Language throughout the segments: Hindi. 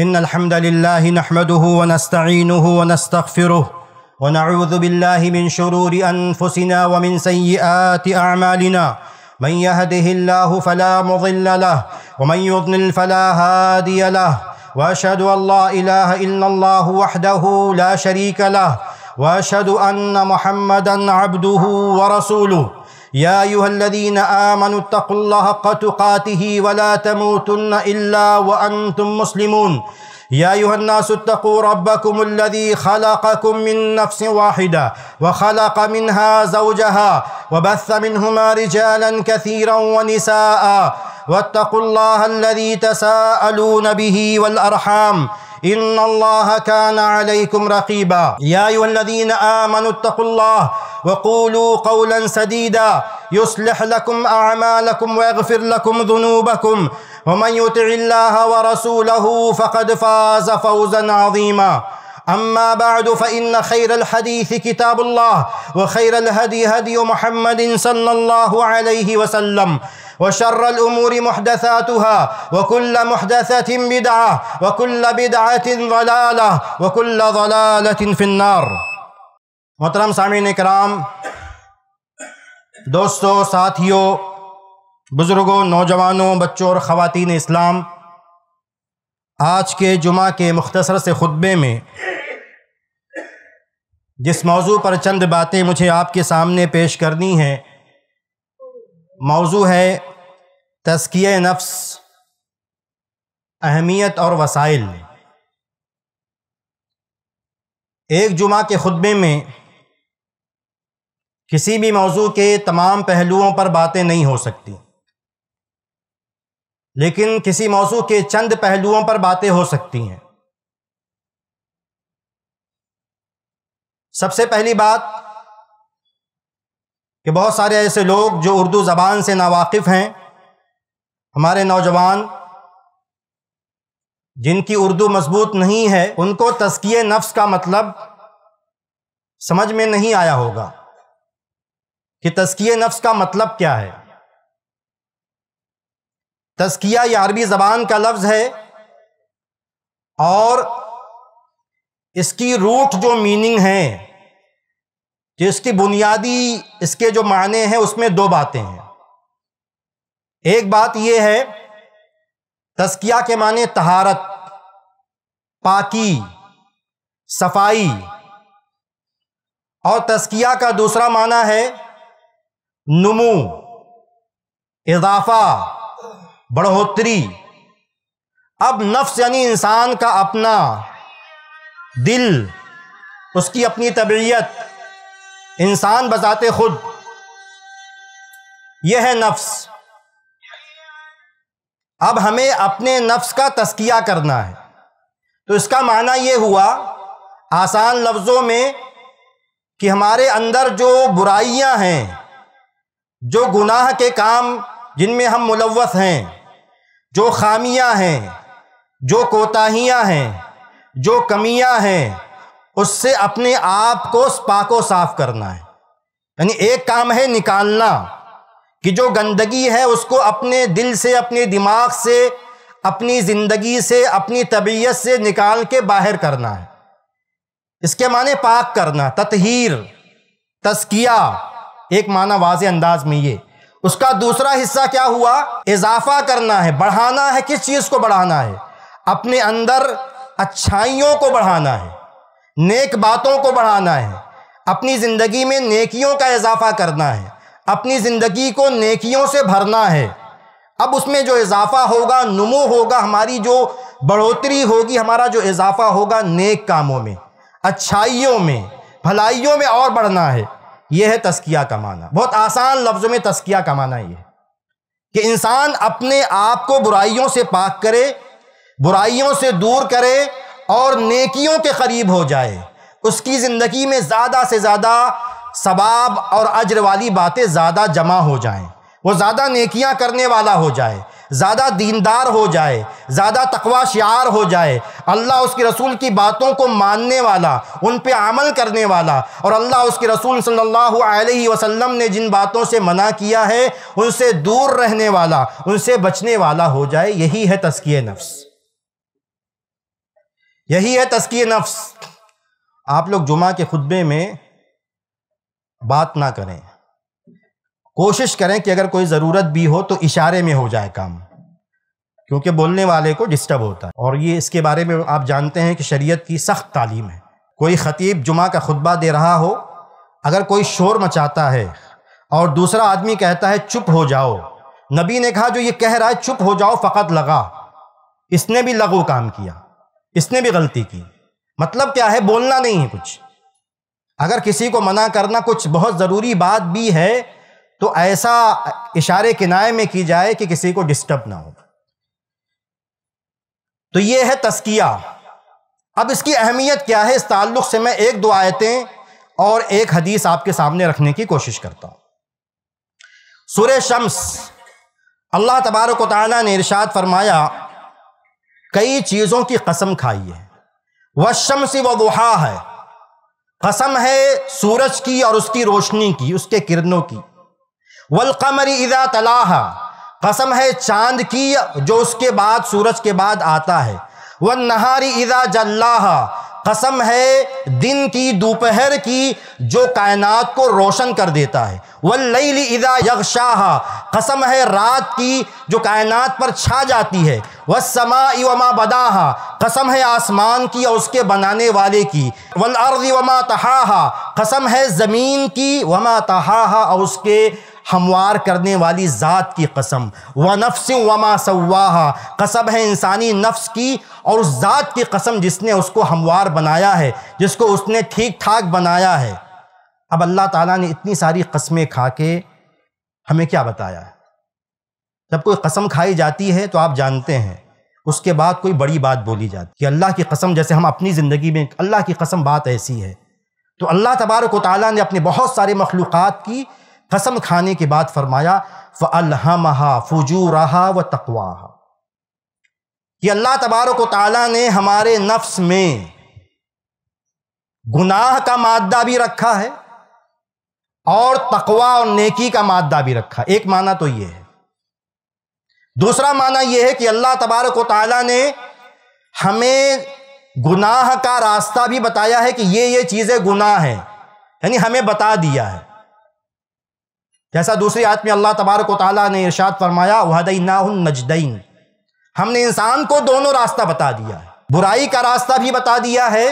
इन्नल हम्दलिल्लाहि नहमदुहु व नस्तईनुहु व नस्तगफिरुहु व नऊज़ु बिल्लाहि मिन शुरूरि अनफुसिना व मिन सय्यिआति अअमालिना मन यहदिहिल्लाहु फला मुदिल्ल लहु व मन युद्लिल फला हादिय लहु व अशहदु अल्ला इलाहा इल्लल्लाहु वहदहु ला शरीका लहु व अशहदु अन्न मुहम्मदन अब्दुहु व रसूलुहु या अय्युहल्लज़ीन आमनु इत्तक़ुल्लाह हक़्क़ तुक़ातिही वला तमूतुन्न इल्ला व अंतुम मुस्लिमून या अय्युहन्नासु इत्तक़ू रब्बकुमुल्लज़ी ख़लक़कुम मिन नफ़्सिन वाहिदा व ख़लक़ मिनहा ज़ौजहा व बस्स मिनहुमा रिजालन कसीरन व निसाआ वत्तक़ुल्लाहल्लज़ी तसाअलून बिही वल अरहाम इन्नल्लाह कान अलैकुम रक़ीबा या अय्युहल्लज़ीन आमनु इत्तक़ुल्लाह वक़ूलू क़ौलन सदीदा युस्लिह लकुम अअमालकुम वयग़फिर लकुम ज़ुनूबकुम वमन युति'िल्लाह वरसूलहू फ़क़द फ़ाज़ फ़ौज़न अज़ीमा अम्मा बअद फ़इन्न ख़ैरल हदीसी किताबुल्लाह व ख़ैरल हदी हदी मुहम्मदिन सल्लल्लाहु अलैहि वसल्लम व शर्रल उमूरी मुहदसातुहा व कुल्ल मुहदसतिन बिदअह व कुल्ल बिदअतिन ज़लालह व कुल्ल ज़लालतिन फ़िन्नार। मोहतरम सामीन कराम, दोस्तों, साथियों, बुज़ुर्गों, नौजवानों, बच्चों और ख़वातीन इस्लाम, आज के जुमा के मुख्तसर से खुतबे में जिस मौजू पर चंद बातें मुझे आपके सामने पेश करनी हैं, मौजू है तज़किया ए नफ्स, अहमियत और वसाइल। एक जुमा के खुतबे में किसी भी मौजू के तमाम पहलुओं पर बातें नहीं हो सकती, लेकिन किसी मौजू के चंद पहलुओं पर बातें हो सकती हैं। सबसे पहली बात कि बहुत सारे ऐसे लोग जो उर्दू ज़बान से नावाकिफ़ हैं, हमारे नौजवान जिनकी उर्दू मजबूत नहीं है, उनको तज़किया नफ्स का मतलब समझ में नहीं आया होगा कि तज़किया नफ्स का मतलब क्या है। तज़किया या अरबी ज़बान का लफ्ज़ है और इसकी रूट जो मीनिंग है, जो इसकी बुनियादी इसके जो माने हैं, उसमें दो बातें हैं। एक बात यह है तज़किया के माने तहारत, पाकी, सफाई, और तज़किया का दूसरा माना है नमू, इजाफा, बढ़ोतरी। अब नफ्स यानी इंसान का अपना दिल, उसकी अपनी तबीयत, इंसान बजाते खुद, यह है नफ्स। अब हमें अपने नफ्स का तज़किया करना है, तो इसका माना यह हुआ आसान लफ्ज़ों में कि हमारे अंदर जो बुराइयां हैं, जो गुनाह के काम जिनमें हम मुलव्वस हैं, जो खामियां हैं, जो कोताहियां हैं, जो कमियां हैं, उससे अपने आप को पाको साफ करना है। यानी एक काम है निकालना कि जो गंदगी है उसको अपने दिल से, अपने दिमाग से, अपनी ज़िंदगी से, अपनी तबीयत से निकाल के बाहर करना है। इसके माने पाक करना, ततहीर, तज़किया, एक माना वाज़े अंदाज में ये। उसका दूसरा हिस्सा क्या हुआ? इजाफा करना है, बढ़ाना है। किस चीज़ को बढ़ाना है? अपने अंदर अच्छाइयों को बढ़ाना है, नेक बातों को बढ़ाना है, अपनी ज़िंदगी में नेकियों का इजाफा करना है, अपनी ज़िंदगी को नेकियों से भरना है। अब उसमें जो इजाफा होगा, नमो होगा, हमारी जो बढ़ोतरी होगी, हमारा जो इजाफा होगा नेक कामों में, अच्छाइयों में, भलाइयों में और बढ़ना है। यह है तज़किया का माना। बहुत आसान लफ्ज़ों में तज़किया का माना यह है कि इंसान अपने आप को बुराइयों से पाक करे, बुराइयों से दूर करे और नेकियों के करीब हो जाए, उसकी ज़िंदगी में ज़्यादा से ज़्यादा सवाब और अज्र वाली बातें ज़्यादा जमा हो जाएं, वो ज़्यादा नेकियां करने वाला हो जाए, ज़्यादा दीनदार हो जाए, ज़्यादा तकवा शियार हो जाए, अल्लाह उसके रसूल की बातों को मानने वाला, उन पे अमल करने वाला, और अल्लाह उसके रसूल सल्लल्लाहु अलैहि वसल्लम ने जिन बातों से मना किया है उनसे दूर रहने वाला, उनसे बचने वाला हो जाए। यही है तज़किया नफ्स। यही है तज़किया नफ्स। आप लोग जुमा के खुतबे में बात ना करें, कोशिश करें कि अगर कोई ज़रूरत भी हो तो इशारे में हो जाए काम, क्योंकि बोलने वाले को डिस्टर्ब होता है। और ये इसके बारे में आप जानते हैं कि शरीयत की सख्त तालीम है। कोई ख़तीब जुमा का खुतबा दे रहा हो, अगर कोई शोर मचाता है और दूसरा आदमी कहता है चुप हो जाओ, नबी ने कहा जो ये कह रहा है चुप हो जाओ फ़कत लगा, इसने भी लगू काम किया, इसने भी गलती की। मतलब क्या है, बोलना नहीं है कुछ। अगर किसी को मना करना कुछ बहुत ज़रूरी बात भी है तो ऐसा इशारे किनारे में की जाए कि किसी को डिस्टर्ब ना हो। तो ये है तज़किया। अब इसकी अहमियत क्या है, इस ताल्लुक़ से मैं एक दो आयतें और एक हदीस आपके सामने रखने की कोशिश करता हूँ। सूरह शम्स, अल्लाह तबारक व तआला ने इरशाद फरमाया, कई चीज़ों की कसम खाई है। वश्शम्सि वदुहा है, कसम है सूरज की और उसकी रोशनी की, उसके किरणों की। वल्कमरि इज़ा तलाहा, कसम है चांद की जो उसके बाद, सूरज के बाद आता है। वन्नहारि इज़ा जल्लाहा, कसम है दिन की, दोपहर की, जो कायनात को रोशन कर देता है। वल्लैलि इज़ा यग़शाहा, कसम है रात की जो कायनात पर छा जाती है। वस्समाइ वमा बदाहा, कसम है आसमान की और उसके बनाने वाले की। वल अर्ज़ि वमा तहाहा, कसम है ज़मीन की, वमा तहाहा और उसके हमवार करने वाली ज़ात की कसम। व नफ्सि वमा सव्वाहा, कसम है इंसानी नफ्स की और उस ज़ात की कसम जिसने उसको हमवार बनाया है, जिसको उसने ठीक ठाक बनाया है। अब अल्लाह ताला ने इतनी सारी कसमें खा के हमें क्या बताया है? जब कोई कसम खाई जाती है तो आप जानते हैं उसके बाद कोई बड़ी बात बोली जाती कि अल्लाह की कसम। जैसे हम अपनी ज़िंदगी में अल्लाह की कसम बात ऐसी है, तो अल्लाह तबारक व तआला ने अपने बहुत सारे मखलूक़ात की कसम खाने के बाद फरमाया फ़अल्हमहा फ़ुजूरहा व तक़वाहा। कि अल्लाह तबारक व तआला ने हमारे नफ्स में गुनाह का मादा भी रखा है और तक़वा और नेकी का मादा भी रखा। एक माना तो ये है, दूसरा माना यह है कि अल्लाह तबारक व तआला ने हमें गुनाह का रास्ता भी बताया है कि ये चीज़ें गुनाह हैं, यानी हमें बता दिया है। जैसा दूसरी आयत में अल्लाह तबारक व तआला ने इरशाद फरमाया वहदैनाहुन नजदैन, हमने इंसान को दोनों रास्ता बता दिया है, बुराई का रास्ता भी बता दिया है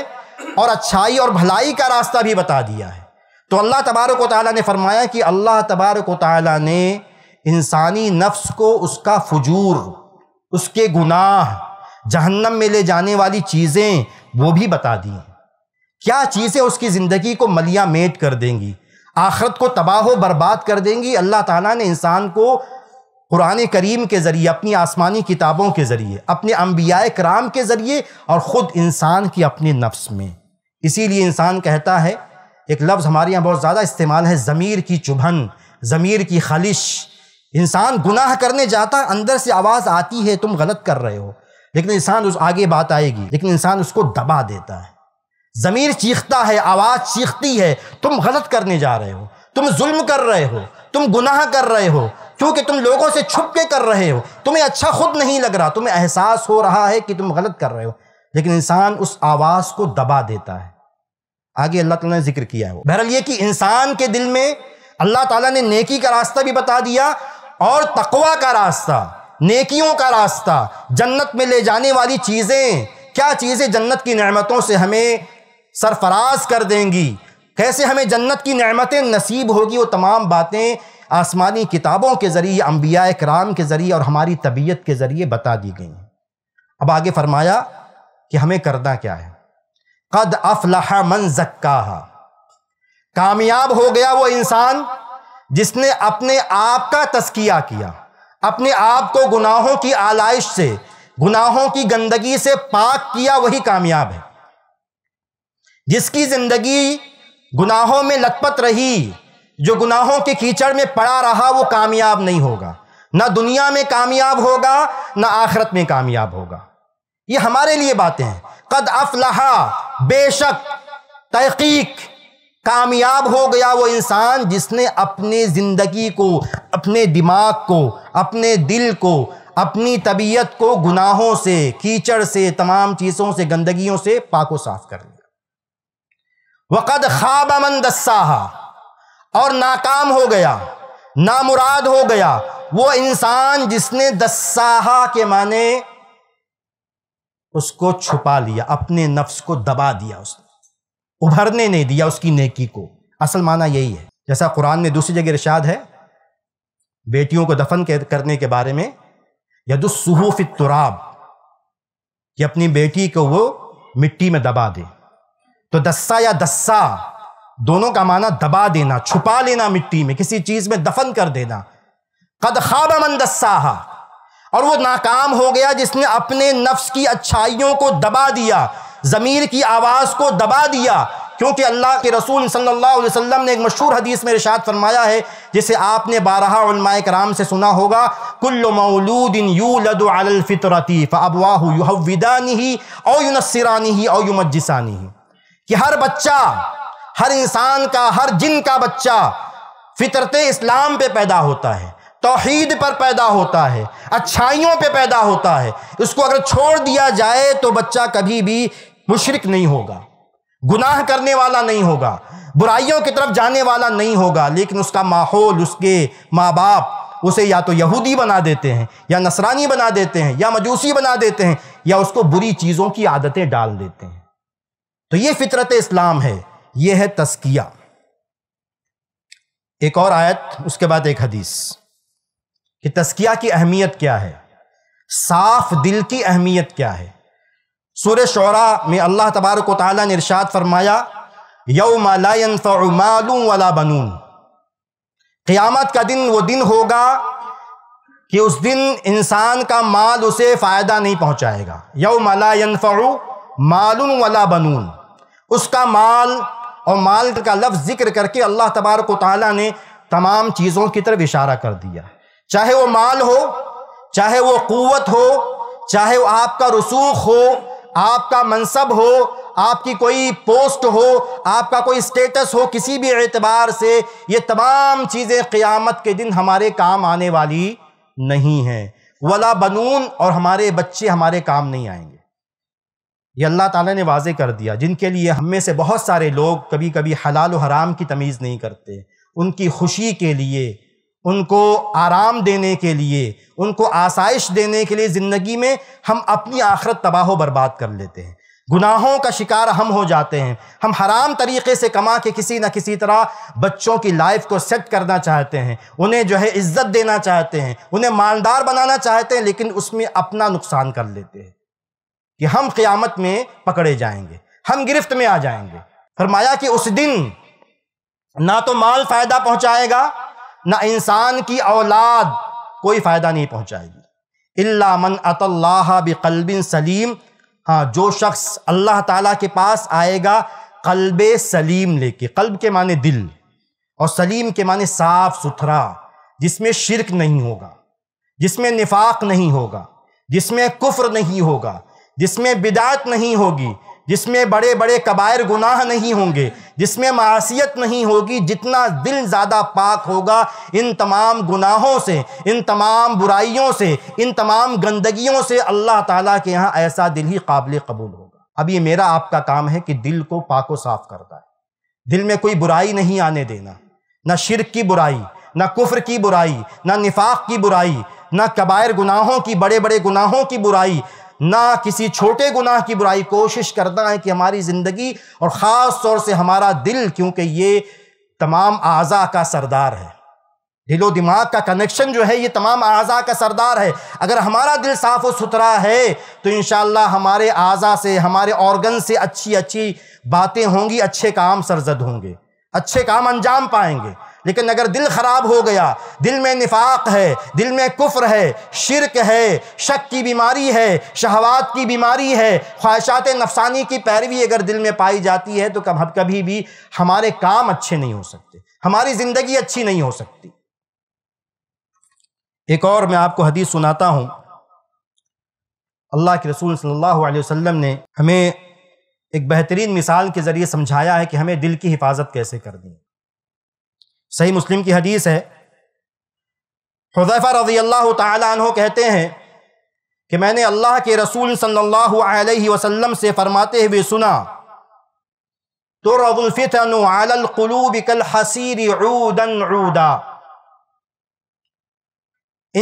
और अच्छाई और भलाई का रास्ता भी बता दिया है। तो अल्लाह तबारक व तआला ने फरमाया कि अल्लाह तबारक व तआला ने इंसानी नफ्स को उसका फुजूर, उसके गुनाह, जहन्नम में ले जाने वाली चीज़ें वो भी बता दी। क्या चीज़ें उसकी ज़िंदगी को मलिया मेट कर देंगी, आखरत को तबाह बर्बाद कर देंगी। अल्लाह ताला ने इंसान को कुरान करीम के ज़रिए, अपनी आसमानी किताबों के ज़रिए, अपने अम्बिया कराम के ज़रिए और ख़ुद इंसान की अपने नफ्स में। इसीलिए इंसान कहता है, एक लफ्ज़ हमारे यहाँ बहुत ज़्यादा इस्तेमाल है, ज़मीर की चुभन, ज़मीर की खलिश। इंसान गुनाह करने जाता, अंदर से आवाज़ आती है तुम गलत कर रहे हो, लेकिन इंसान उस आगे बात आएगी, लेकिन इंसान उसको दबा देता है। ज़मीर चीखता है, आवाज़ चीखती है तुम गलत करने जा रहे हो, तुम जुल्म कर रहे हो, तुम गुनाह कर रहे हो, क्योंकि तुम लोगों से छुप के कर रहे हो, तुम्हें अच्छा खुद नहीं लग रहा, तुम्हें एहसास हो रहा है कि तुम गलत कर रहे हो, लेकिन इंसान उस आवाज़ को दबा देता है। आगे अल्लाह ताला ने जिक्र किया है। बहरहाल ये कि इंसान के दिल में अल्लाह ताला ने नेकी का रास्ता भी बता दिया और तकवा का रास्ता, नेकियों का रास्ता, जन्नत में ले जाने वाली चीज़ें। क्या चीज़ें जन्नत की नेमतों से हमें सरफराज कर देंगी, कैसे हमें जन्नत की नेमतें नसीब होगी, वो तमाम बातें आसमानी किताबों के ज़रिए, अम्बिया कराम के ज़रिए और हमारी तबीयत के ज़रिए बता दी गई। अब आगे फरमाया कि हमें करना क्या है। क़द अफ़्लहा मन ज़क्काहा, कामयाब हो गया वो इंसान जिसने अपने आप का तज़किया किया, अपने आप को गुनाहों की आलाइश से, गुनाहों की गंदगी से पाक किया, वही कामयाब है। जिसकी ज़िंदगी गुनाहों में लथपथ रही, जो गुनाहों के कीचड़ में पड़ा रहा, वो कामयाब नहीं होगा, ना दुनिया में कामयाब होगा, ना आखिरत में कामयाब होगा। ये हमारे लिए बातें हैं। क़द अफ़्लहा, बेशक, तहक़ीक़, कामयाब हो गया वो इंसान जिसने अपने ज़िंदगी को, अपने दिमाग को, अपने दिल को, अपनी तबीयत को गुनाहों से, कीचड़ से, तमाम चीज़ों से, गंदगियों से पाको साफ कर लिया। वक़द ख़ाब मन दस्साहा, और नाकाम हो गया, नामुराद हो गया वो इंसान जिसने दस्साहा के माने उसको छुपा लिया, अपने नफ्स को दबा दिया, उसने उभरने नहीं दिया उसकी नेकी को। असल माना यही है, जैसा कुरान में दूसरी जगह इरशाद है बेटियों को दफन करने के बारे में, यदुस्सुहूफ़ि तुराब, कि अपनी बेटी को वो मिट्टी में दबा दे। तो दस्सा या दस्सा दोनों का माना दबा देना, छुपा लेना, मिट्टी में किसी चीज़ में दफन कर देना। क़द ख़ाब मन दस्साहा, और वो नाकाम हो गया जिसने अपने नफ्स की अच्छाइयों को दबा दिया, ज़मीर की आवाज़ को दबा दिया। क्योंकि अल्लाह के रसूल सल्लल्लाहु अलैहि वसल्लम ने एक मशहूर हदीस में इरशाद फरमाया है, जिसे आपने बारहा उलमाए कराम से सुना होगा, कुल्लु मौलूदिन यूलदु अलल फितरती फअबवाहु युहव्विदानिही औ युनस्सिरानिही औ युमज्जिसानिही, कि हर बच्चा, हर इंसान का, हर जिन का बच्चा फितरत इस्लाम पे पैदा होता है, तौहीद पर पैदा होता है, अच्छाइयों पे पैदा होता है। उसको अगर छोड़ दिया जाए तो बच्चा कभी भी मुशरिक नहीं होगा, गुनाह करने वाला नहीं होगा, बुराइयों की तरफ जाने वाला नहीं होगा। लेकिन उसका माहौल, उसके माँ बाप उसे या तो यहूदी बना देते हैं, या नसरानी बना देते हैं, या मजूसी बना देते हैं, या उसको बुरी चीज़ों की आदतें डाल देते हैं। तो ये फितरत इस्लाम है, ये है तज़किया। एक और आयत, उसके बाद एक हदीस कि तज़किया की अहमियत क्या है, साफ दिल की अहमियत क्या है। सूरह शुरा में अल्लाह तबारक व तआला ने इरशाद फरमाया, यौमा ला यनफ़उ मालुन वला बनून, क़यामत का दिन वो दिन होगा कि उस दिन इंसान का माल उसे फ़ायदा नहीं पहुँचाएगा। यौमा ला यनफ़उ मालुन वला बनून, उसका माल, और माल का लफ्ज़ ज़िक्र करके अल्लाह तबारक व तआला ने तमाम चीज़ों की तरफ इशारा कर दिया, चाहे वो माल हो, चाहे वो क़ुव्वत हो, चाहे वो आपका रसूख हो, आपका मनसब हो, आपकी कोई पोस्ट हो, आपका कोई स्टेटस हो, किसी भी एतबार से ये तमाम चीज़ें क़यामत के दिन हमारे काम आने वाली नहीं हैं। वला बनून, और हमारे बच्चे हमारे काम नहीं आएंगे। ये अल्लाह ताला ने वाज़े कर दिया, जिनके लिए हम में से बहुत सारे लोग कभी कभी हलाल और हराम की तमीज़ नहीं करते। उनकी खुशी के लिए, उनको आराम देने के लिए, उनको आसाइश देने के लिए ज़िंदगी में हम अपनी आखिरत तबाह बर्बाद कर लेते हैं, गुनाहों का शिकार हम हो जाते हैं। हम हराम तरीक़े से कमा के किसी न किसी तरह बच्चों की लाइफ को सेट करना चाहते हैं, उन्हें जो है इज़्ज़त देना चाहते हैं, उन्हें मालदार बनाना चाहते हैं, लेकिन उसमें अपना नुकसान कर लेते हैं कि हम क़यामत में पकड़े जाएंगे, हम गिरफ्त में आ जाएंगे। फरमाया कि उस दिन ना तो माल फ़ायदा पहुँचाएगा, ना इंसान की औलाद कोई फ़ायदा नहीं पहुँचाएगी। इल्ला मन अतल्लाह बिक़ल्बिन सलीम, हाँ, जो शख्स अल्लाह ताला के पास आएगा क़ल्बे सलीम लेके, क़ल्ब के माने दिल और सलीम के माने साफ़ सुथरा, जिसमें शिरक नहीं होगा, जिसमें निफाक नहीं होगा, जिसमें कुफ्र नहीं होगा, जिसमें बिदात नहीं होगी, जिसमें बड़े बड़े कबायर गुनाह नहीं होंगे, जिसमें मासियत नहीं होगी। जितना दिल ज़्यादा पाक होगा इन तमाम गुनाहों से, इन तमाम बुराइयों से, इन तमाम गंदगियों से, अल्लाह ताला के यहाँ ऐसा दिल ही काबिल कबूल होगा। अब ये मेरा आपका काम है कि दिल को पाको साफ करता है, दिल में कोई बुराई नहीं आने देना, ना शिरक की बुराई, ना कुफ्र की बुराई, ना निफाक की बुराई, ना कबायर गुनाहों की, बड़े बड़े गुनाहों की बुराई, ना किसी छोटे गुनाह की बुराई। कोशिश करना है कि हमारी ज़िंदगी और ख़ास तौर से हमारा दिल, क्योंकि ये तमाम आज़ा का सरदार है, दिल और दिमाग का कनेक्शन जो है ये तमाम आज़ा का सरदार है। अगर हमारा दिल साफ़ और सुथरा है तो इंशाअल्लाह हमारे आज़ा से, हमारे ऑर्गन से अच्छी अच्छी बातें होंगी, अच्छे काम सरजद होंगे, अच्छे काम अंजाम पाएंगे। लेकिन अगर दिल ख़राब हो गया, दिल में निफाक है, दिल में कुफ्र है, शिरक है, शक की बीमारी है, शहवात की बीमारी है, ख्वाहिशात नफसानी की पैरवी अगर दिल में पाई जाती है तो कभी भी हमारे काम अच्छे नहीं हो सकते, हमारी ज़िंदगी अच्छी नहीं हो सकती। एक और मैं आपको हदीस सुनाता हूँ। अल्लाह के रसूल सल्लल्लाहु अलैहि वसल्लम ने हमें एक बेहतरीन मिसाल के ज़रिए समझाया है कि हमें दिल की हिफाजत कैसे करनी है। सही मुस्लिम की हदीस है, हुज़ैफ़ा रज़ियल्लाहु ताला अन्हो कहते हैं कि मैंने अल्लाह के रसूल सल्लल्लाहु अलैहि वसल्लम से फरमाते हुए सुना, तुरदुल फितनु अलल कुलूबि कल हसीरि ऊदन ऊदा।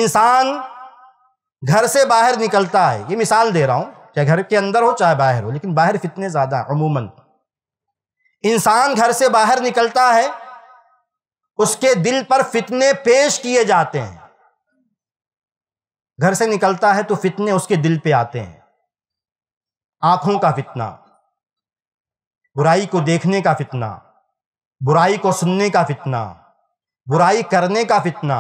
इंसान घर से बाहर निकलता है, ये मिसाल दे रहा हूँ, चाहे घर के अंदर हो चाहे बाहर हो, लेकिन बाहर फितने ज़्यादा अमूमन। इंसान घर से बाहर निकलता है, उसके दिल पर फितने पेश किए जाते हैं। घर से निकलता है तो फितने उसके दिल पे आते हैं। आँखों का फितना, बुराई को देखने का फितना, बुराई को सुनने का फितना, बुराई करने का फितना।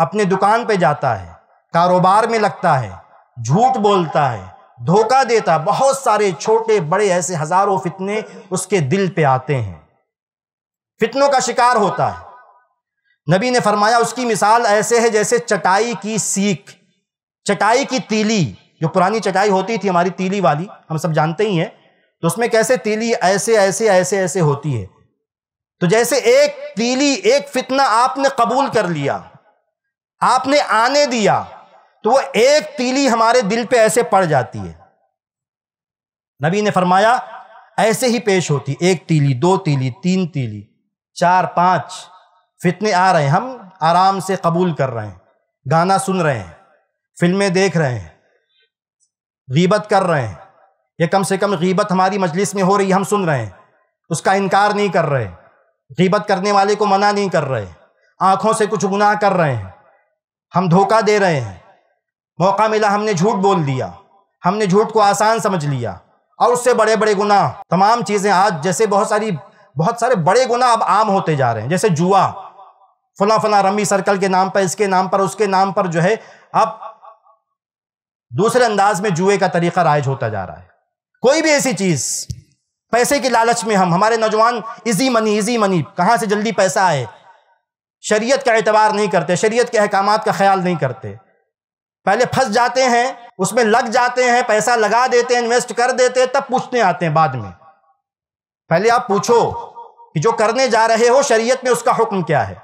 अपने दुकान पे जाता है, कारोबार में लगता है, झूठ बोलता है, धोखा देता, बहुत सारे छोटे बड़े ऐसे हजारों फितने उसके दिल पे आते हैं, फितनों का शिकार होता है। नबी ने फरमाया उसकी मिसाल ऐसे है जैसे चटाई की सीख, चटाई की तीली, जो पुरानी चटाई होती थी हमारी तीली वाली, हम सब जानते ही हैं, तो उसमें कैसे तीली ऐसे ऐसे ऐसे ऐसे होती है। तो जैसे एक तीली, एक फितना आपने कबूल कर लिया, आपने आने दिया, तो वो एक तीली हमारे दिल पे ऐसे पड़ जाती है। नबी ने फरमाया ऐसे ही पेश होती, एक तीली, दो तीली, तीन तीली, चार पांच फितने आ रहे हैं। हम आराम से कबूल कर रहे हैं, गाना सुन रहे हैं, फिल्में देख रहे हैं, गीबत कर रहे हैं, या कम से कम गीबत हमारी मजलिस में हो रही है, हम सुन रहे हैं, उसका इनकार नहीं कर रहे, गीबत करने वाले को मना नहीं कर रहे, आँखों से कुछ गुनाह कर रहे हैं, हम धोखा दे रहे हैं, मौका मिला हमने झूठ बोल दिया, हमने झूठ को आसान समझ लिया, और उससे बड़े बड़े गुनाह। तमाम चीज़ें आज जैसे बहुत सारे बड़े गुनाह अब आम होते जा रहे हैं, जैसे जुआ, फला फला रमी सर्कल के नाम पर, इसके नाम पर, उसके नाम पर, जो है अब दूसरे अंदाज में जुए का तरीका राइज होता जा रहा है। कोई भी ऐसी चीज़ पैसे की लालच में, हमारे नौजवान इजी मनी, कहाँ से जल्दी पैसा आए, शरीयत का एतबार नहीं करते, शरीयत के अहकामात का ख्याल नहीं करते, पहले फंस जाते हैं, उसमें लग जाते हैं, पैसा लगा देते हैं, इन्वेस्ट कर देते हैं, तब पूछने आते हैं बाद में। पहले आप पूछो कि जो करने जा रहे हो शरीयत में उसका हुक्म क्या है।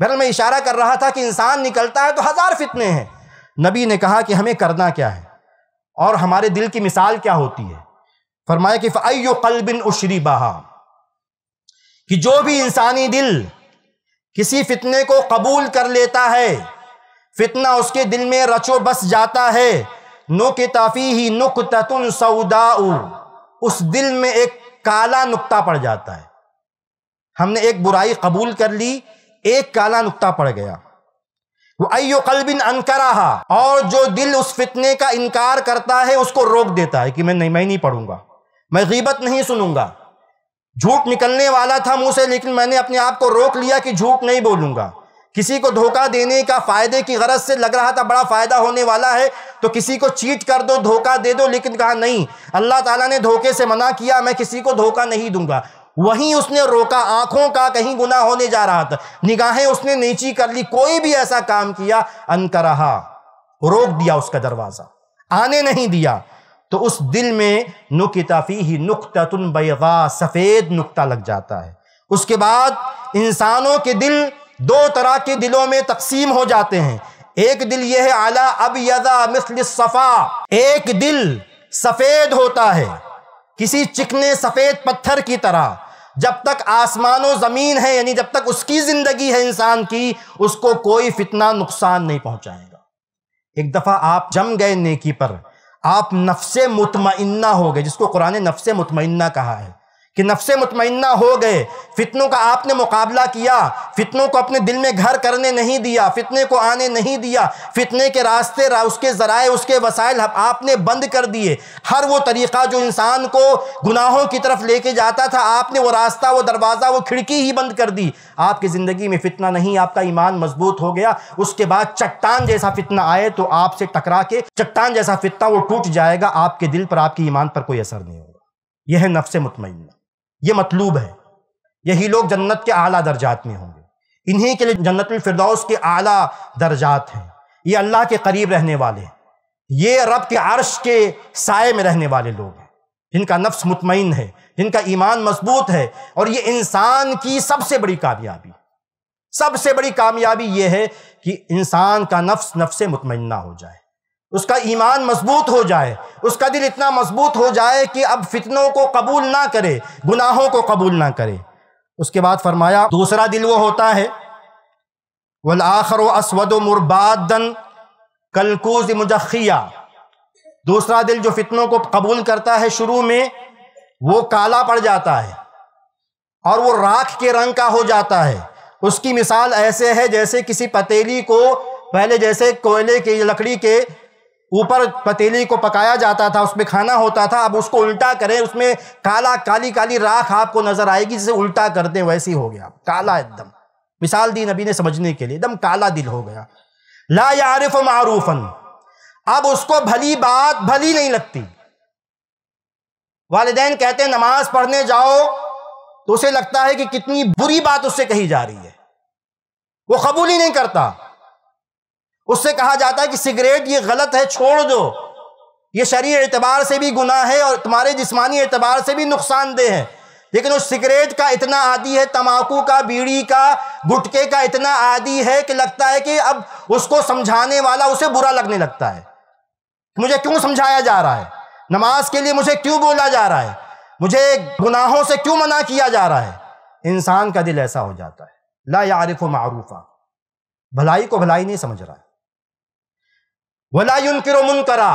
बहरहाल मैं इशारा कर रहा था कि इंसान निकलता है तो हज़ार फितने हैं। नबी ने कहा कि हमें करना क्या है और हमारे दिल की मिसाल क्या होती है। फरमाया कि फ़अय्यु क़ल्बिन उश्रिबहा, कि जो भी इंसानी दिल किसी फितने को कबूल कर लेता है, फितना उसके दिल में रचो बस जाता है, नुक़्ताफ़ी ही नुक़्ततुन सौदाउ, उस दिल में एक काला नुक्ता पड़ जाता है। हमने एक बुराई कबूल कर ली, एक काला नुक्ता पड़ गया। वो अय्यो क़ल्बिन अनकरहा, और जो दिल उस फितने का इनकार करता है उसको रोक देता है कि मैं नहीं पढ़ूंगा, मैं गीबत नहीं सुनूंगा। झूठ निकलने वाला था मुंह से, लेकिन मैंने अपने आप को रोक लिया कि झूठ नहीं बोलूंगा। किसी को धोखा देने का, फायदे की गरज से लग रहा था बड़ा फायदा होने वाला है, तो किसी को चीट कर दो, धोखा दे दो, लेकिन कहा नहीं, अल्लाह ताला ने धोखे से मना किया, मैं किसी को धोखा नहीं दूंगा। वहीं उसने रोका, आंखों का कहीं गुनाह होने जा रहा था, निगाहें उसने नीची कर ली, कोई भी ऐसा काम किया, अनकरहा, रोक दिया उसका दरवाजा, आने नहीं दिया, तो उस दिल में नुक़्ताफ़ी ही नुक़्ततुन बैग़ा, सफ़ेद नुक्ता लग जाता है। उसके बाद इंसानों के दिल दो तरह के दिलों में तकसीम हो जाते हैं। एक दिल यह है आला अबयदा मिस्ल सफ़ा, एक दिल सफ़ेद होता है किसी चिकने सफ़ेद पत्थर की तरह। जब तक आसमानों ज़मीन है, यानी जब तक उसकी ज़िंदगी है इंसान की, उसको कोई फितना नुकसान नहीं पहुँचाएगा। एक दफ़ा आप जम गए नेकी पर, आप नफ्से मुतमइन्ना हो गए, जिसको कुरान ने नफ्से मुतमइन्ना कहा है, कि नफ्से मुतमइन्ना हो गए, फितनों का आपने मुकाबला किया, फितनों को अपने दिल में घर करने नहीं दिया, फितने को आने नहीं दिया, फितने के रास्ते, उसके ज़राए, उसके वसाइल आपने बंद कर दिए। हर वो तरीक़ा जो इंसान को गुनाहों की तरफ लेके जाता था, आपने वो रास्ता, वो दरवाज़ा, वो खिड़की ही बंद कर दी। आपकी ज़िंदगी में फितना नहीं, आपका ईमान मजबूत हो गया। उसके बाद चट्टान जैसा फितना आए तो आपसे टकरा के चट्टान जैसा फितना वो टूट जाएगा, आपके दिल पर, आपके ईमान पर कोई असर नहीं होगा। यह है नफ्से मुतमइन्ना, ये मतलूब है। यही लोग जन्नत के आला दर्जात में होंगे, इन्हीं के लिए जन्नतुल फिरदौस के आला दर्जात हैं। ये अल्लाह के करीब रहने वाले, ये रब के अर्श के साए में रहने वाले लोग हैं, जिनका नफ्स मुतमइन है, जिनका ईमान मजबूत है। और ये इंसान की सबसे बड़ी कामयाबी, सबसे बड़ी कामयाबी ये है कि इंसान का नफ्स नफ्स मुतमइन्ना हो जाए, उसका ईमान मजबूत हो जाए, उसका दिल इतना मजबूत हो जाए कि अब फितनों को कबूल ना करे, गुनाहों को कबूल ना करे। उसके बाद फरमाया दूसरा दिल वो होता है वल आखरो अस्वद मुरबादन कलकूज मुजखिया, दूसरा दिल जो फितनों को कबूल करता है शुरू में वो काला पड़ जाता है और वो राख के रंग का हो जाता है। उसकी मिसाल ऐसे है जैसे किसी पतीली को पहले जैसे कोयले की लकड़ी के ऊपर पतीली को पकाया जाता था, उसमें खाना होता था, अब उसको उल्टा करें उसमें काली राख आपको नजर आएगी, जिसे उल्टा कर दें वैसी हो गया काला एकदम। मिसाल दी नबी ने समझने के लिए, एकदम काला दिल हो गया। ला यारिफ मारूफन, अब उसको भली बात भली नहीं लगती। वालिदैन कहते हैं नमाज पढ़ने जाओ तो उसे लगता है कि कितनी बुरी बात उससे कही जा रही है, वो कबूल ही नहीं करता। उससे कहा जाता है कि सिगरेट ये गलत है, छोड़ दो, ये शरीय एतबार से भी गुनाह है और तुम्हारे जिस्मानी एतबार से भी नुकसानदेह है, लेकिन उस सिगरेट का इतना आदी है, तम्बाकू का, बीड़ी का, गुटखे का इतना आदी है कि लगता है कि अब उसको समझाने वाला उसे बुरा लगने लगता है। मुझे क्यों समझाया जा रहा है, नमाज के लिए मुझे क्यों बोला जा रहा है, मुझे गुनाहों से क्यों मना किया जा रहा है। इंसान का दिल ऐसा हो जाता है, ला यारिफु मारूफा, भलाई को भलाई नहीं समझ रहा है, वला युनकिरु मुनकरा,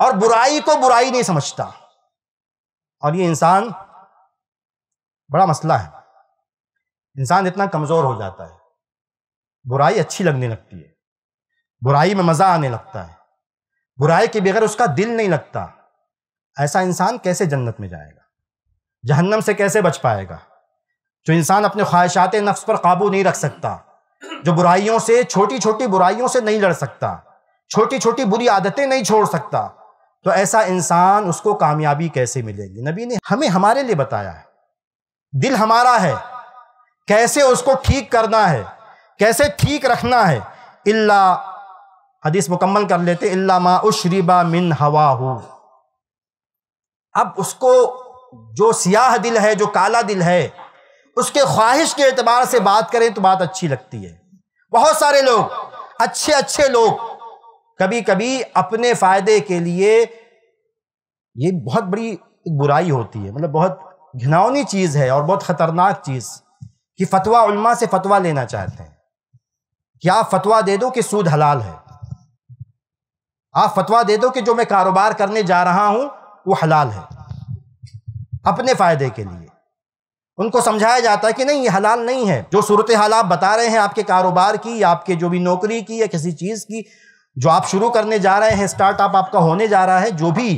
और बुराई को बुराई नहीं समझता। और ये इंसान बड़ा मसला है, इंसान इतना कमजोर हो जाता है, बुराई अच्छी लगने लगती है, बुराई में मजा आने लगता है, बुराई के बगैर उसका दिल नहीं लगता। ऐसा इंसान कैसे जन्नत में जाएगा, जहन्नम से कैसे बच पाएगा। जो इंसान अपने ख्वाहिशात नफ्स पर काबू नहीं रख सकता, जो बुराइयों से, छोटी छोटी बुराइयों से नहीं लड़ सकता, छोटी छोटी बुरी आदतें नहीं छोड़ सकता, तो ऐसा इंसान उसको कामयाबी कैसे मिलेगी। नबी ने हमें हमारे लिए बताया है, दिल हमारा है, कैसे उसको ठीक करना है, कैसे ठीक रखना है। इल्ला, हदीस मुकम्मल कर लेते, इल्ला मा उश्रिबा मिन हवाहु, अब उसको जो सियाह दिल है, जो काला दिल है, उसके ख्वाहिश के एतबार से बात करें तो बात अच्छी लगती है। बहुत सारे लोग, अच्छे अच्छे लोग, कभी कभी अपने फायदे के लिए, ये बहुत बड़ी एक बुराई होती है, मतलब बहुत घिनौनी चीज़ है और बहुत ख़तरनाक चीज़, कि फतवा, उल्मा से फतवा लेना चाहते हैं कि आप फतवा दे दो कि सूद हलाल है, आप फतवा दे दो कि जो मैं कारोबार करने जा रहा हूँ वो हलाल है, अपने फ़ायदे के लिए। उनको समझाया जाता है कि नहीं, ये हलाल नहीं है। जो सूरत हाल आप बता रहे हैं आपके कारोबार की, आपके जो भी नौकरी की या किसी चीज़ की, जो आप शुरू करने जा रहे हैं, स्टार्टअप आपका होने जा रहा है, जो भी,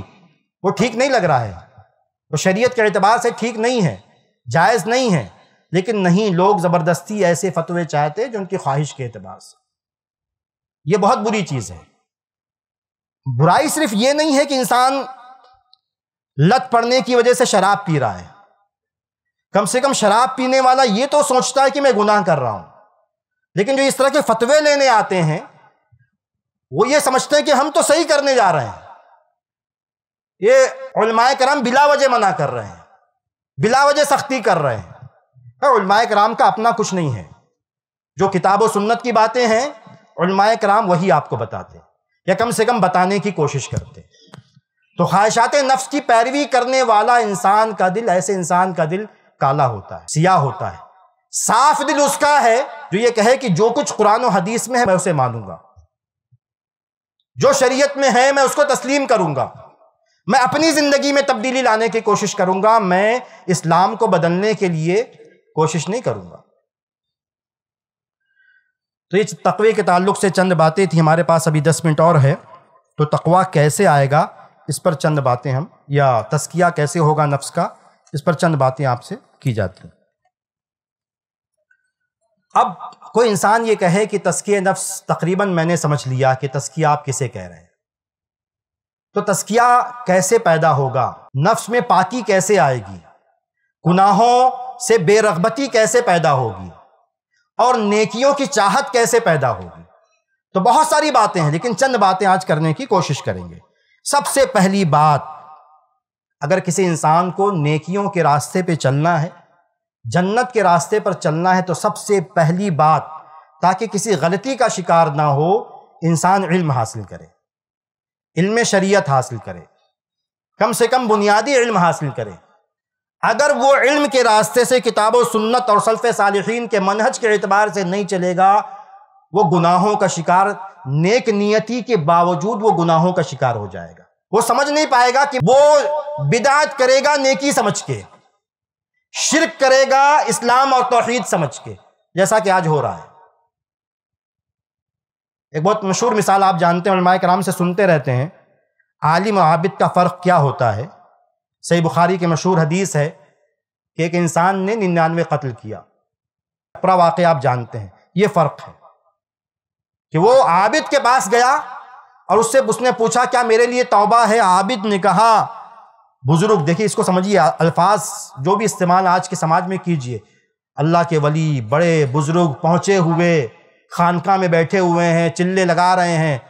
वो ठीक नहीं लग रहा है, वो शरीयत के एतबार से ठीक नहीं है, जायज़ नहीं है। लेकिन नहीं, लोग ज़बरदस्ती ऐसे फतवे चाहते हैं जो उनकी ख्वाहिश के एतबार से। ये बहुत बुरी चीज़ है। बुराई सिर्फ ये नहीं है कि इंसान लत पड़ने की वजह से शराब पी रहा है, कम से कम शराब पीने वाला ये तो सोचता है कि मैं गुनाह कर रहा हूँ, लेकिन जो इस तरह के फतवे लेने आते हैं वो ये समझते हैं कि हम तो सही करने जा रहे हैं, ये उलमाए कराम बिला वजह मना कर रहे हैं, बिला वजह सख्ती कर रहे हैं। उलमाए कराम का अपना कुछ नहीं है, जो किताब और सुन्नत की बातें हैं उलमाए कराम वही आपको बताते हैं या कम से कम बताने की कोशिश करते हैं। तो ख्वाहिशात नफ्स की पैरवी करने वाला इंसान का दिल, ऐसे इंसान का दिल काला होता है, सियाह होता है। साफ दिल उसका है जो ये कहे कि जो कुछ कुरान और हदीस में है मैं उसे मानूंगा, जो शरीयत में है मैं उसको तस्लीम करूंगा, मैं अपनी ज़िंदगी में तब्दीली लाने की कोशिश करूंगा, मैं इस्लाम को बदलने के लिए कोशिश नहीं करूंगा। तो ये तक़वा के ताल्लुक़ से चंद बातें थी। हमारे पास अभी 10 मिनट और है, तो तक़वा कैसे आएगा इस पर चंद बातें हम, या तज़किया कैसे होगा नफ्स का, इस पर चंद बातें आपसे की जाती हैं। अब कोई इंसान ये कहे कि तज़किया नफ्स तकरीबन मैंने समझ लिया कि तज़किया आप किसे कह रहे हैं, तो तज़किया कैसे पैदा होगा, नफ्स में पाकी कैसे आएगी, गुनाहों से बेरगबती कैसे पैदा होगी और नेकियों की चाहत कैसे पैदा होगी। तो बहुत सारी बातें हैं, लेकिन चंद बातें आज करने की कोशिश करेंगे। सबसे पहली बात, अगर किसी इंसान को नेकियों के रास्ते पे चलना है, जन्नत के रास्ते पर चलना है, तो सबसे पहली बात, ताकि किसी गलती का शिकार ना हो, इंसान इल्म हासिल करे। इल्म शरीयत हासिल करे, कम से कम बुनियादी इल्म हासिल करे। अगर वो इल्म के रास्ते से किताब व सुन्नत और सल्फ़े सालिहीन के मनहज के एतबार से नहीं चलेगा, वो गुनाहों का शिकार, नेक नियती के बावजूद वो गुनाहों का शिकार हो जाएगा। वो समझ नहीं पाएगा कि वो बिदात करेगा नेकी समझ के, शिर्क करेगा इस्लाम और तौहीद समझ के, जैसा कि आज हो रहा है। एक बहुत मशहूर मिसाल आप जानते हैं, उलमाए कराम से सुनते रहते हैं, आलिम और आबिद का फ़र्क क्या होता है। सही बुखारी के मशहूर हदीस है कि एक इंसान ने 99 कत्ल किया, पूरा वाक़या आप जानते हैं। ये फ़र्क है कि वो आबिद के पास गया और उससे उसने पूछा क्या मेरे लिए तौबा है। आबिद ने कहा, बुज़ुर्ग देखिए, इसको समझिए, अल्फाज जो भी इस्तेमाल आज के समाज में कीजिए, अल्लाह के वली, बड़े बुज़ुर्ग, पहुँचे हुए, खानका में बैठे हुए हैं, चिल्ले लगा रहे हैं,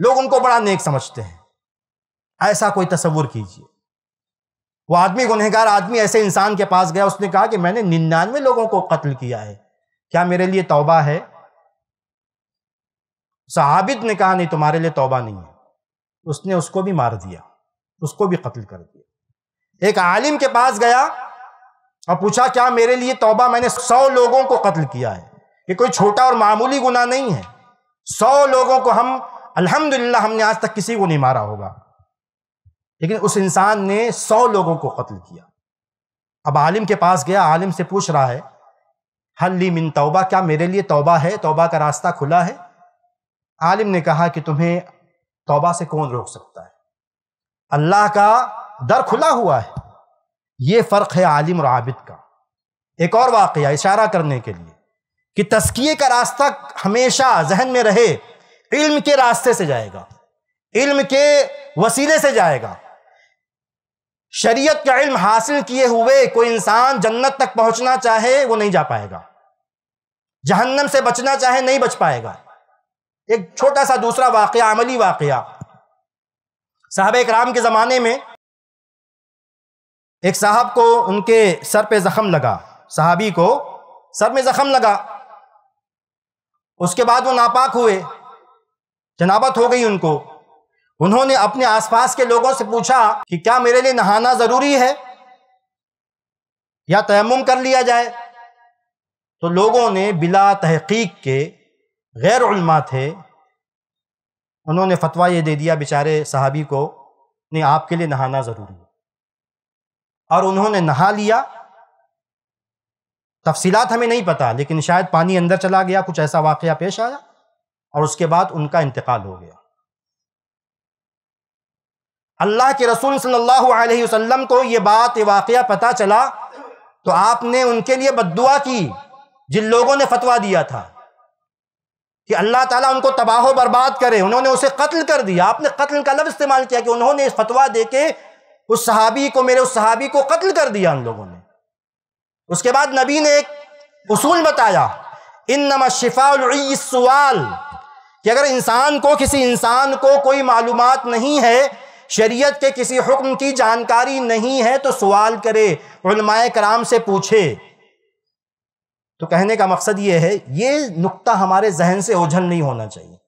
लोग उनको बड़ा नेक समझते हैं, ऐसा कोई तसव्वुर कीजिए। वो आदमी, गुनहगार आदमी, ऐसे इंसान के पास गया, उसने कहा कि मैंने 99 लोगों को कत्ल किया है, क्या मेरे लिए तौबा है। आबिद ने कहा नहीं, तुम्हारे लिए तौबा नहीं है। उसने उसको भी मार दिया, उसको भी कत्ल कर दिया। एक आलिम के पास गया और पूछा क्या मेरे लिए तौबा, मैंने 100 लोगों को कत्ल किया है, ये कोई छोटा और मामूली गुनाह नहीं है। 100 लोगों को हम अल्हम्दुलिल्लाह, हमने आज तक किसी को नहीं मारा होगा, लेकिन उस इंसान ने 100 लोगों को कत्ल किया। अब आलिम के पास गया, आलिम से पूछ रहा है, हल ली मिन तौबा, क्या मेरे लिए तौबा है, तौबा का रास्ता खुला है। आलिम ने कहा कि तुम्हें तौबा से कौन रोक सकता है, अल्लाह का दर खुला हुआ है। ये फ़र्क है आलिम और आबिद का। एक और वाक़या इशारा करने के लिए कि तज़किये का रास्ता हमेशा जहन में रहे, इल्म के रास्ते से जाएगा, इल्म के वसीले से जाएगा। शरीयत का इल्म हासिल किए हुए कोई इंसान जन्नत तक पहुंचना चाहे वो नहीं जा पाएगा, जहन्नम से बचना चाहे नहीं बच पाएगा। एक छोटा सा दूसरा वाक़या, अमली वाक़या, साहबे किराम के ज़माने में एक साहब को उनके सर पे ज़ख्म लगा, साहबी को सर में ज़ख्म लगा, उसके बाद वो नापाक हुए, जनाबत हो गई उनको। उन्होंने अपने आसपास के लोगों से पूछा कि क्या मेरे लिए नहाना ज़रूरी है या तयम्मुम कर लिया जाए। तो लोगों ने बिला तहक़ीक़ के, गैर उल्मा थे, उन्होंने फतवा ये दे दिया बेचारे साहबी को, नहीं आपके लिए नहाना ज़रूरी है, और उन्होंने नहा लिया। तफसीलात हमें नहीं पता, लेकिन शायद पानी अंदर चला गया, कुछ ऐसा वाक़या पेश आया, और उसके बाद उनका इंतकाल हो गया। अल्लाह के रसूल सल्लल्लाहु अलैहि वसल्लम को ये बात, ये वाक़या पता चला, तो आपने उनके लिए बद्दुआ की जिन लोगों ने फतवा दिया था कि अल्लाह ताला उनको तबाह बर्बाद करे, उन्होंने उसे कत्ल कर दिया। आपने कत्ल का लफ्ज़ इस्तेमाल किया कि उन्होंने फतवा दे के उस सहाबी को, मेरे उस सहाबी को कत्ल कर दिया उन लोगों ने। उसके बाद नबी ने एक उसूल बताया, इन्नमा शिफाउल इस्सुआल, कि अगर इंसान को, किसी इंसान को कोई मालूमात नहीं है, शरीयत के किसी हुक्म की जानकारी नहीं है, तो सवाल करे, उलमाए कराम से पूछे। तो कहने का मकसद ये है, ये नुक्ता हमारे जहन से ओझल नहीं होना चाहिए।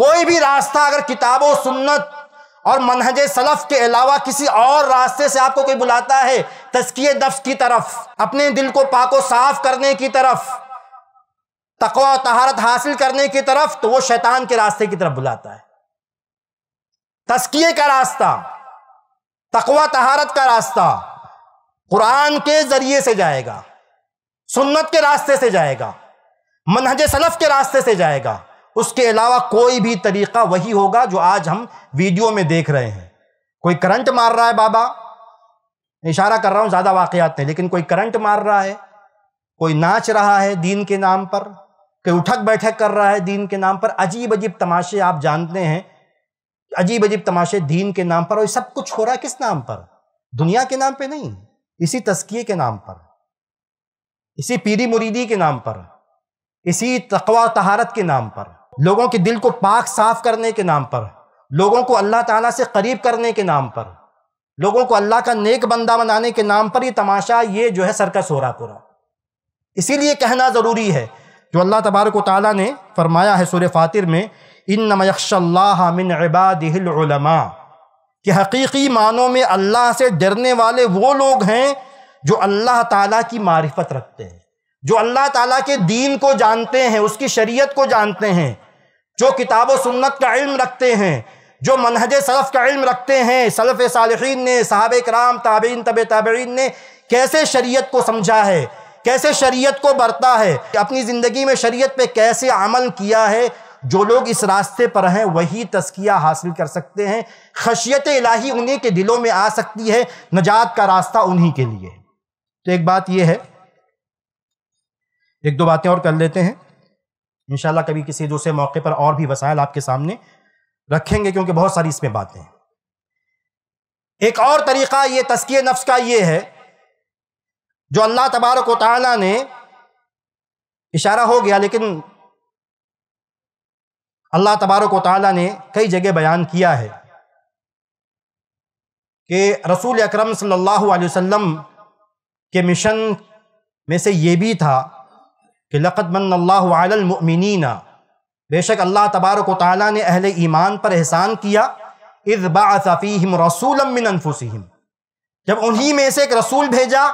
कोई भी रास्ता अगर किताब व सुन्नत और मनहज सलफ़ के अलावा किसी और रास्ते से आपको कोई बुलाता है, तज़किये नफ्स की तरफ, अपने दिल को पाको साफ करने की तरफ, तक़वा तहारत हासिल करने की तरफ, तो वो शैतान के रास्ते की तरफ बुलाता है। तज़किये का रास्ता, तक़वा तहारत का रास्ता कुरान के ज़रिए से जाएगा, सुन्नत के रास्ते से जाएगा, मनहज सलफ़ के रास्ते से जाएगा। उसके अलावा कोई भी तरीक़ा वही होगा जो आज हम वीडियो में देख रहे हैं। कोई करंट मार रहा है, बाबा इशारा कर रहा हूँ, ज़्यादा वाक़यात नहीं, लेकिन कोई करंट मार रहा है, कोई नाच रहा है दीन के नाम पर, कोई उठक बैठक कर रहा है दीन के नाम पर। अजीब अजीब तमाशे आप जानते हैं, अजीब अजीब तमाशे दीन के नाम पर। और सब कुछ हो रहा है किस नाम पर, दुनिया के नाम पर नहीं, इसी तज़किये के नाम पर, इसी पीरी मुरीदी के नाम पर, इसी तक़वा तहारत के नाम पर, लोगों के दिल को पाक साफ करने के नाम पर, लोगों को अल्लाह ताला से करीब करने के नाम पर, लोगों को अल्लाह का नेक बंदा बनाने के नाम पर ये तमाशा, ये जो है सर्कस हो रहा पूरा। इसीलिए कहना ज़रूरी है जो अल्लाह तबारक व तआला ने फरमाया है सूरह फातिर में, इन्नमा यख्शल्लाह मिन इबादिहिल उलमा, कि हकीकी मानों में अल्लाह से डरने वाले वो लोग हैं जो अल्लाह ताला की मारिफत रखते हैं, जो अल्लाह ताला के दीन को जानते हैं, उसकी शरीयत को जानते हैं, जो किताब व सुन्नत का इल्म रखते हैं, जो मनहज सलफ़ का इल्म रखते हैं। सलफ़ सालिहीन ने, सहाबे कराम, ताबईन तबे ताबईन ने कैसे शरीयत को समझा है, कैसे शरीयत को बरता है, अपनी ज़िंदगी में शरीयत पे कैसे अमल किया है। जो लोग इस रास्ते पर हैं वही तज़किया हासिल कर सकते हैं। खशियत इलाही उन्हीं के दिलों में आ सकती है, नजात का रास्ता उन्हीं के लिए। तो एक बात यह है, एक दो बातें और कर लेते हैं, इंशाल्लाह कभी किसी दूसरे मौके पर और भी वसाइल आपके सामने रखेंगे, क्योंकि बहुत सारी इसमें बातें हैं। एक और तरीक़ा ये तज़किया नफ्स का ये है जो अल्लाह तबारक व तआला ने, इशारा हो गया लेकिन अल्लाह तबारक व तआला ने कई जगह बयान किया है कि रसूल अकरम सल्लल्लाहु अलैहि वसल्लम के मिशन में से ये भी था कि लक़द मन्नल्लाहु अलल मुमिनीना, बेशक अल्लाह तबारक व तआला ने अहले ईमान पर एहसान किया, इज़ बअस फ़ीहिम रसूलन मिन अनफुसिहिम, जब उन्हीं में से एक रसूल भेजा।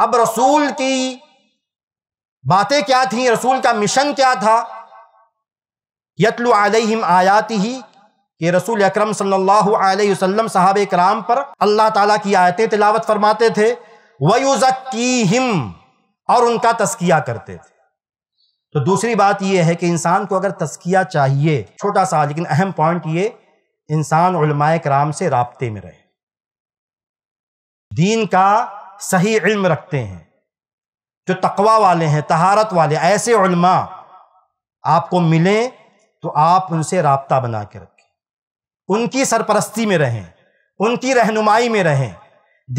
अब रसूल की बातें क्या थीं, रसूल का मिशन क्या था, यतलु अलैहिम आयातिही, कि रसूल अकरम सल्लल्लाहु अलैहि वसल्लम सहाबे कराम पर अल्लाह ताला की आयतें तिलावत फरमाते थे, वयुज़क्कीहिम, और उनका तज़किया करते थे। तो दूसरी बात यह है कि इंसान को अगर तज़किया चाहिए, छोटा सा लेकिन अहम पॉइंट ये, इंसान उलमाए कराम से राब्ते में रहे, दीन का सही इल्म रखते हैं, जो तकवा वाले हैं, तहारत वाले, ऐसे उलमा आपको मिलें तो आप उनसे राब्ता बना के रखें, उनकी सरपरस्ती में रहें, उनकी रहनुमाई में रहें,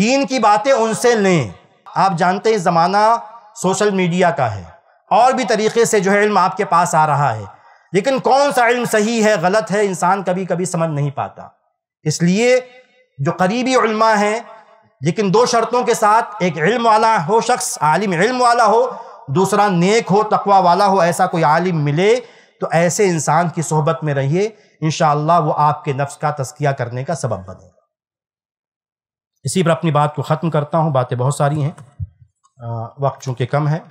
दीन की बातें उनसे लें। आप जानते हैं ज़माना सोशल मीडिया का है, और भी तरीक़े से जो है इल्म आपके पास आ रहा है, लेकिन कौन सा इल्म सही है गलत है इंसान कभी कभी समझ नहीं पाता। इसलिए जो करीबी उलमा हैं, लेकिन दो शर्तों के साथ, एक इल्म वाला हो शख्स, आलिम इल्म वाला हो, दूसरा नेक हो, तकवा वाला हो, ऐसा कोई आलिम मिले तो ऐसे इंसान की सोहबत में रहिए, इंशाअल्लाह वो आपके नफ्स का तज़किया करने का सबब बनेगा। इसी पर अपनी बात को ख़त्म करता हूँ, बातें बहुत सारी हैं, वक्त चूँकि कम है।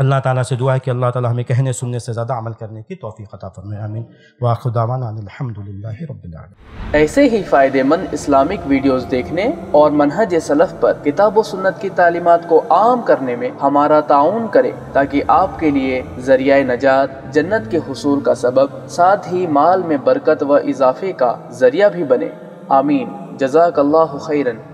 अल्लाह ताला से दुआ है कि अल्लाह ताला हमें कहने सुनने से ज़्यादा अमल करने की तौफ़ीक़ अता फरमाए, आमीन। वाखिर दावाना अल्हम्दुलिल्लाहि रब्बिल आलमीन। ऐसे ही फ़ायदेमंद इस्लामिक वीडियोस देखने और मनहज सलफ़ पर किताब व सुन्नत की तालीमात को आम करने में हमारा ताउन करें, ताकि आपके लिए ज़रिया नजात, जन्नत के हुसूल का सबब, साथ ही माल में बरकत व इजाफे का ज़रिया भी बने, आमीन। जज़ाकल्लाहु खैरन।